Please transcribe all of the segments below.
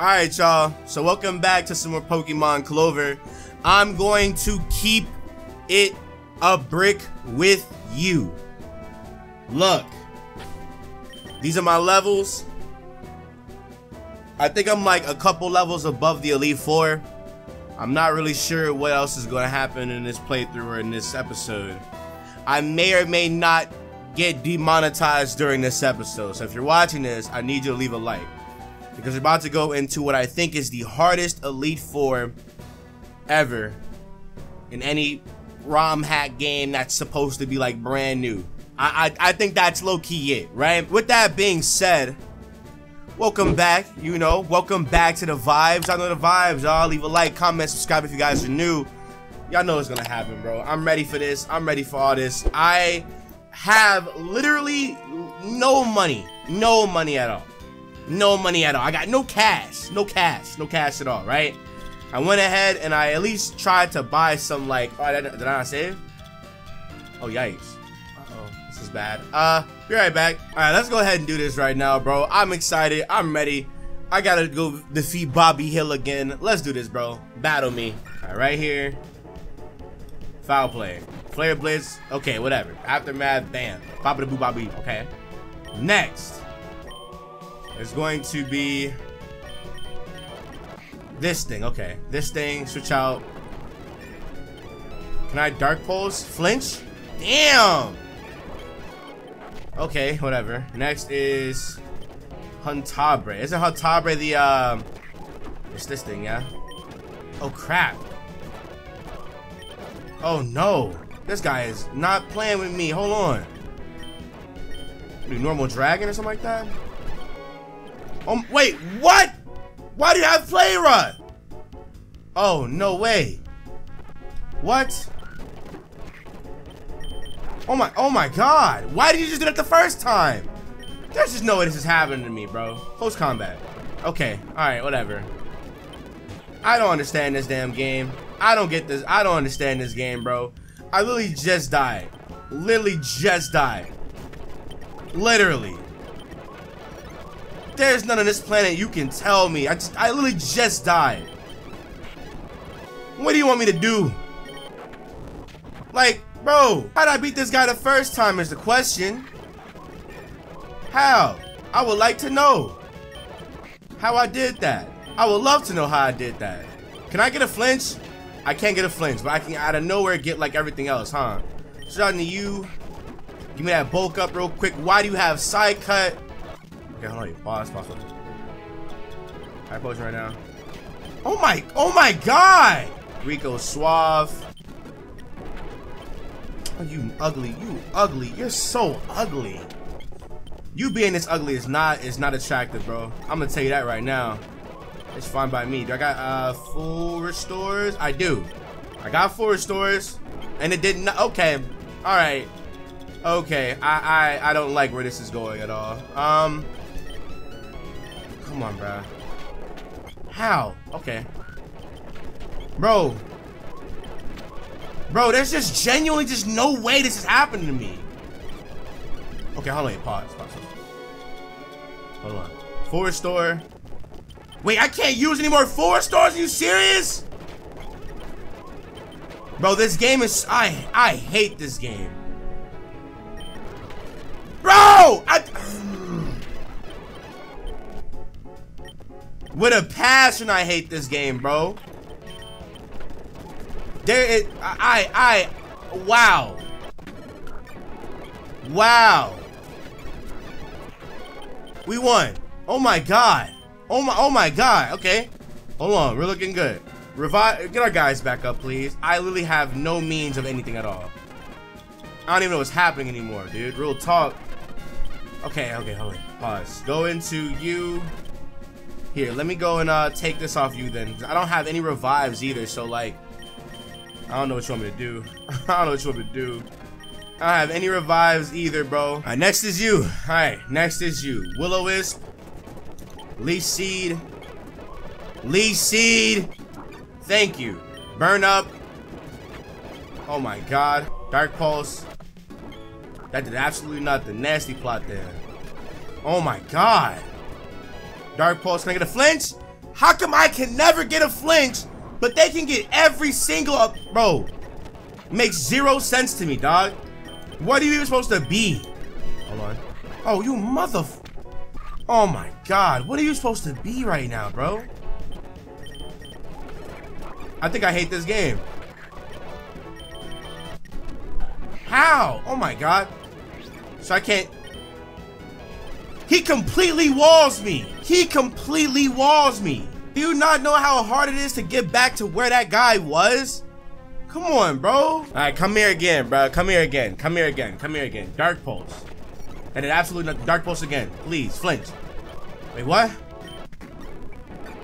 Alright y'all, so welcome back to some more Pokemon Clover. I'm going to keep it a brick with you. Look, these are my levels. I think I'm like a couple levels above the Elite Four. I'm not really sure what else is going to happen in this playthrough or in this episode. I may or may not get demonetized during this episode, so if you're watching this, I need you to leave a like, because we're about to go into what I think is the hardest Elite Four ever in any ROM hack game that's supposed to be like brand new. I think that's low-key it, right? With that being said, welcome back, you know, welcome back to the vibes. I know the vibes, y'all. Leave a like, comment, subscribe if you guys are new. Y'all know what's gonna happen, bro. I'm ready for this. I'm ready for all this. I have literally no money. No money at all. No money at all. I got no cash. No cash. No cash at all, right? I went ahead and I at least tried to buy some, like... Oh, did I not save? Oh, yikes. Uh-oh. This is bad. Be right back. Alright, let's go ahead and do this right now, bro. I'm excited. I'm ready. I gotta go defeat Bobby Hill again. Let's do this, bro. Battle me. Alright, right here. Foul play. Flare blitz. Okay, whatever. Aftermath. Bam. Bobby the boo Bobby. Okay. Next. It's going to be this thing. Okay, this thing. Switch out. Can I Dark Pulse? Flinch? Damn! Okay, whatever. Next is Huntabre. Isn't Huntabre the it's this thing, yeah? Oh crap. Oh no. This guy is not playing with me. Hold on. Maybe normal dragon or something like that? Oh, wait, what? Why did I have Flare Run? Oh, no way. What? Oh my God. Why did you just do that the first time? There's just no way this is happening to me, bro. Close combat. Okay, all right, whatever. I don't understand this damn game. I don't get this. I don't understand this game, bro. I literally just died. Literally just died. Literally. There's none on this planet you can tell me. I literally just died. What do you want me to do? Like, bro, how'd I beat this guy the first time is the question. How? I would like to know how I did that. I would love to know how I did that. Can I get a flinch? I can't get a flinch, but I can out of nowhere get like everything else, huh? Starting to you. Give me that bulk up real quick. Why do you have side cut? Okay, hold on, pause. High potion right now. Oh my God! Rico Suave. Oh, you ugly. You're so ugly. You being this ugly is not attractive, bro. I'm gonna tell you that right now. It's fine by me. Do I got full restores? I do. I got full restores, and it didn't. Okay, all right. Okay, I don't like where this is going at all. Come on, bro. How? Okay. Bro, there's just genuinely just no way this is happening to me. Okay, hold on. Pause. Hold on. Full restore. Wait, I can't use any more full restores? Are you serious? Bro, this game is... I hate this game. Bro! With a passion, I hate this game, bro. There is, wow. We won. Oh my God. Oh my God. Okay. Hold on, we're looking good. Revive, get our guys back up, please. I literally have no means of anything at all. I don't even know what's happening anymore, dude. Real talk. Okay, hold on. Pause. Go into you. Here, let me go and take this off you then. I don't have any revives either, so like, I don't know what you want me to do. I don't have any revives either, bro. All right, next is you. All right, next is you. Will-O'-Wisp, Leech Seed. Thank you. Burn Up. Oh my God. Dark Pulse. That did absolutely nothing. Nasty Plot there. Oh my God. Dark Pulse, can I get a flinch? How come I can never get a flinch, but they can get every single up? Bro, makes zero sense to me, dog. What are you even supposed to be? Hold on. Oh, you mother... Oh my god, what are you supposed to be right now, bro? I think I hate this game. How? Oh my god. So I can't... He completely walls me. He completely walls me. Do you not know how hard it is to get back to where that guy was? Come on, bro. All right, come here again, bro. Come here again. Come here again. Come here again. Dark Pulse. That is absolutely not Dark Pulse again. Please, flinch. Wait, what?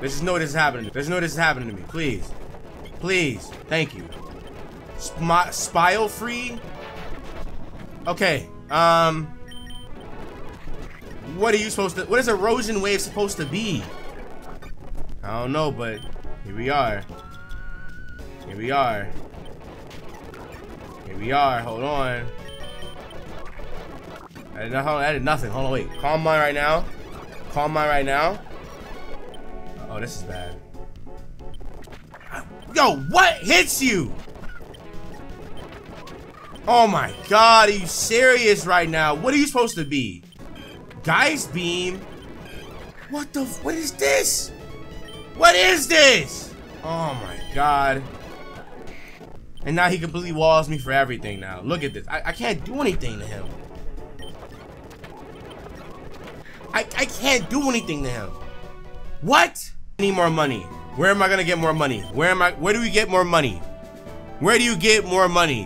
There's just no way this is happening to me. There's no way this is happening to me. Please. Please. Thank you. Spile free? Okay. What are you supposed to... What is Erosion Wave supposed to be? I don't know, but here we are. Here we are. Here we are. Hold on. I did nothing. Hold on, wait. Calm Mind right now. Calm Mind right now. Oh, this is bad. Yo, what hits you? Oh my god, are you serious right now? What are you supposed to be? Ice Beam? What the... What is this? What is this? Oh my god. And now he completely walls me for everything now. Look at this. I can't do anything to him. I can't do anything to him. What? I need more money. Where am I gonna get more money? Where do we get more money? Where do you get more money?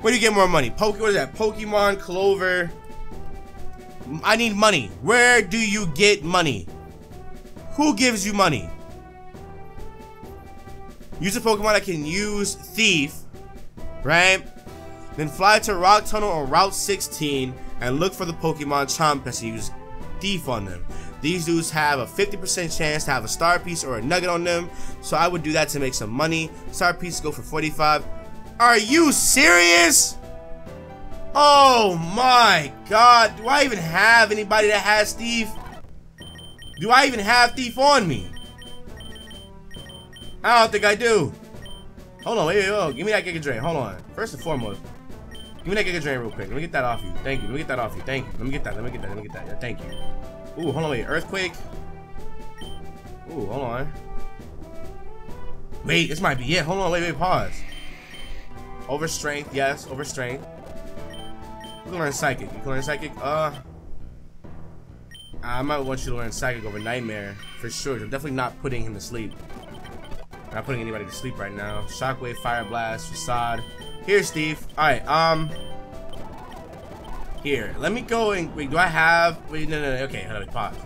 Where do you get more money? What is that? Pokemon Clover. I need money. Where do you get money? Who gives you money? Use a Pokemon that can use Thief, right? Then fly to Rock Tunnel or Route 16 and look for the Pokemon Chompest to use Thief on them. These dudes have a 50% chance to have a Star Piece or a Nugget on them, so I would do that to make some money. Star Piece go for 45. Are you serious? Oh my god, do I even have anybody that has Thief? Do I even have Thief on me? I don't think I do. Hold on, wait, give me that Giga Drain, hold on. First and foremost, give me that Giga Drain real quick. Let me get that off you, thank you, let me get that off you, thank you. Let me get that, let me get that, let me get that, yeah, thank you. Ooh, hold on, wait, Earthquake. Ooh, hold on. Wait, this might be it, hold on, wait, pause. Overstrength, yes, overstrength. You can learn Psychic. You can learn Psychic. I might want you to learn Psychic over Nightmare for sure. I'm definitely not putting him to sleep. I'm not putting anybody to sleep right now. Shockwave, Fire Blast, Facade. Here's Thief. All right. Here. Let me go and wait. Do I have? Wait. No. Okay. Hold on. Pause.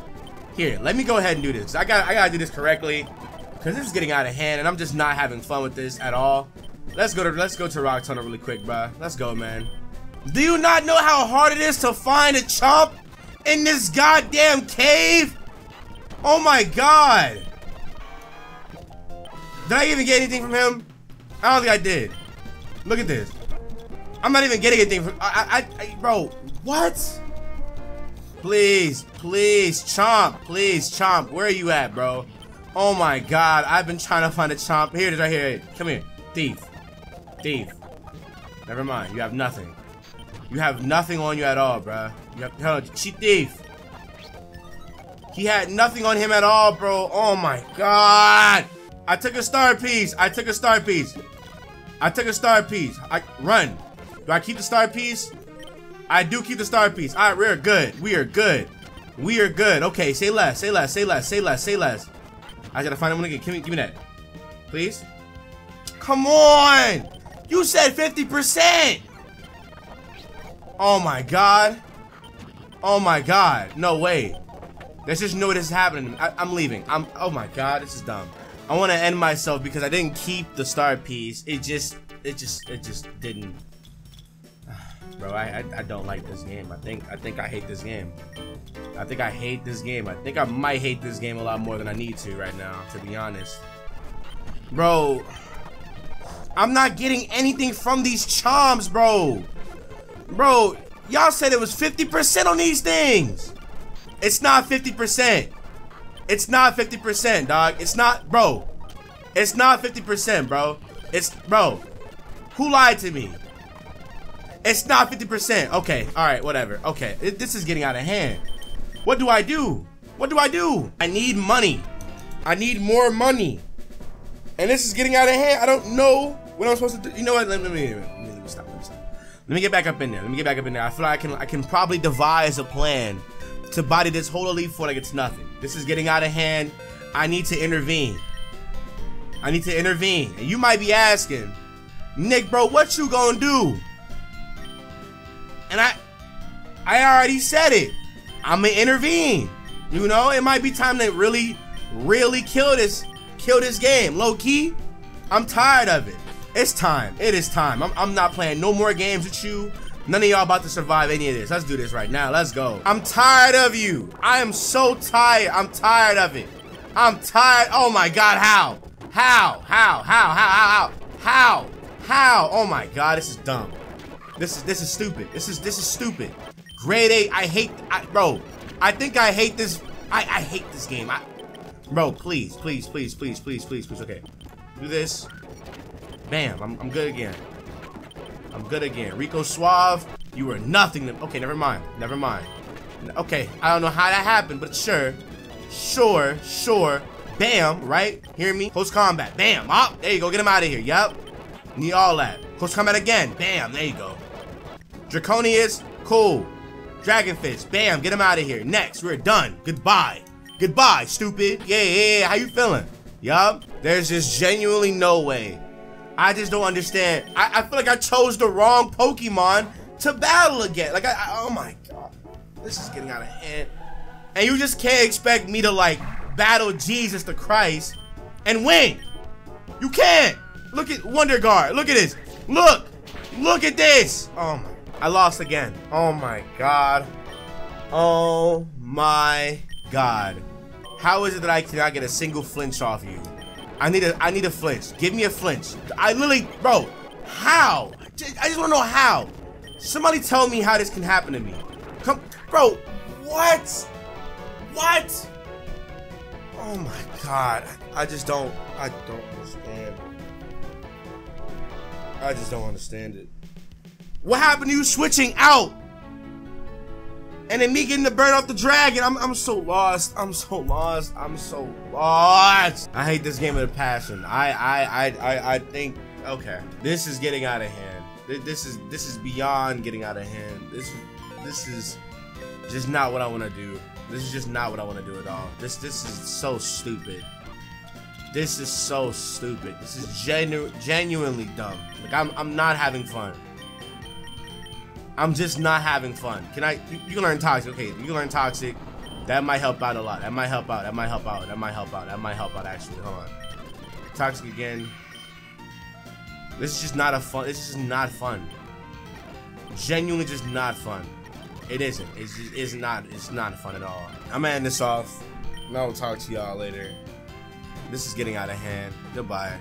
Here. Let me go ahead and do this. I gotta do this correctly because this is getting out of hand and I'm just not having fun with this at all. Let's go to Rock Tunnel really quick, bro. Let's go, man. Do you not know how hard it is to find a chomp in this goddamn cave? Oh my god. Did I even get anything from him? I don't think I did. Look at this. I'm not even getting anything from... bro, what? Please, please, chomp. Please, chomp. Where are you at, bro? Oh my god. I've been trying to find a chomp. Here it is right here. Come here. Thief. Thief. Never mind. You have nothing. You have nothing on you at all, bruh. Cheap Thief. He had nothing on him at all, bro. Oh my god. I took a Star Piece. I took a Star Piece. I took a Star Piece. I run. Do I keep the Star Piece? I do keep the Star Piece. Alright, we are good. We are good. We are good. Okay, say less. Say less. Say less. Say less. Say less. I gotta find him again. Give me that. Please. Come on! You said 50%! Oh my god. Oh my god. No way. There's just no way this is happening. I'm leaving. Oh my god, this is dumb. I want to end myself because I didn't keep the Star Piece. It just didn't. Bro, I don't like this game. I think I hate this game. I think I hate this game. I think I might hate this game a lot more than I need to right now, to be honest. Bro, I'm not getting anything from these charms, bro. Bro, y'all said it was 50% on these things. It's not 50%. It's not 50%, dog. It's not, bro. It's not 50%, bro. It's, bro. Who lied to me? It's not 50%. Okay, all right, whatever. Okay, this is getting out of hand. What do I do? What do I do? I need money. I need more money. And this is getting out of hand. I don't know what I'm supposed to do. You know what? Let me stop. Let me get back up in there. I feel like I can probably devise a plan to body this whole Elite Four like it's nothing. This is getting out of hand. I need to intervene. And you might be asking, Nick, bro, what you gonna do? And I already said it. I'm gonna intervene. You know, it might be time to really kill this game. Low key, I'm tired of it. It's time. It is time. I'm not playing no more games with you. None of y'all about to survive any of this. Let's do this right now. Let's go. I'm tired of you. I am so tired. I'm tired of it. I'm tired. Oh my God. How? How? How? How? How? How? How? How? Oh my God. This is dumb. This is stupid. This is stupid. Grade A. Bro. I think I hate this. I hate this game. Bro. Please. Okay. Do this. Bam. I'm good again. Rico Suave, you were nothing to- Okay, never mind. Okay, I don't know how that happened, but sure. Bam, right? Hear me? Close combat, bam, up. There you go, get him out of here, yep. Need all that. Close combat again, bam, there you go. Draconius, cool. Dragonfish, bam, get him out of here. Next, we're done, goodbye. Goodbye, stupid. Yeah, how you feeling? Yup, there's just genuinely no way. I just don't understand. I feel like I chose the wrong Pokemon to battle again. Like, oh my God. This is getting out of hand. And you just can't expect me to, like, battle Jesus the Christ and win. You can't. Look at Wonder Guard. Look at this. Look at this. Oh my, I lost again. Oh my God. Oh my God. How is it that I cannot get a single flinch off you? I need a flinch. Give me a flinch. I literally, bro, how? I just wanna know how. Somebody tell me how this can happen to me. Come, bro, what? What? Oh my God. I just don't understand. I just don't understand it. What happened to you switching out? And then me getting to burn off the dragon. I'm so lost. I'm so lost. I hate this game with a passion. I think, okay. This is getting out of hand. This is beyond getting out of hand. This is just not what I want to do. This is just not what I want to do at all. This is so stupid. This is genuinely dumb. Like I'm not having fun. I'm just not having fun. You can learn Toxic, okay, you can learn Toxic. That might help out a lot. That might help out, actually, hold on. Toxic again. This is just not fun. Genuinely just not fun. It isn't, it's not fun at all. I'm gonna end this off, and I will talk to y'all later. This is getting out of hand, goodbye.